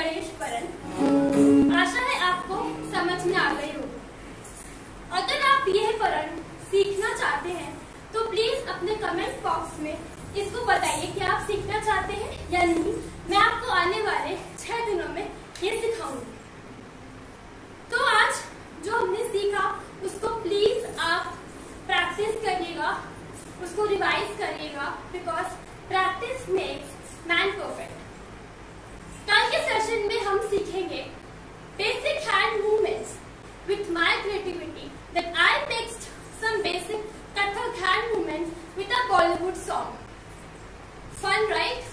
गणेश परन। आशा है आपको समझ में आ गई होगी। अगर आप यह परन सीखना चाहते हैं तो प्लीज अपने कमेंट बॉक्स में इसको बताइए कि आप सीखना चाहते हैं या नहीं। मैं आपको आने वाले 6 दिनों में ये सिखाऊंगी। तो आज जो हमने सीखा उसको प्लीज आप प्रैक्टिस करिएगा, उसको रिवाइज करिएगा, because practice makes man perfect. कल के सेशन में हम सीखेंगे basic hand movements. With my creativity that I mixed some basic Kathak hand movements with a Bollywood song. Fun right?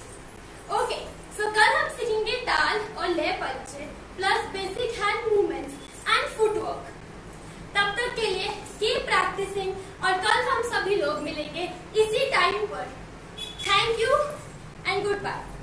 Okay, so कल हम सीखेंगे ताल और लय परिचय plus basic hand movements and footwork. तब तक के लिए कीप प्रैक्टिसिंग और कल हम सभी लोग मिलेंगे इसी टाइम पर। Thank you and good bye.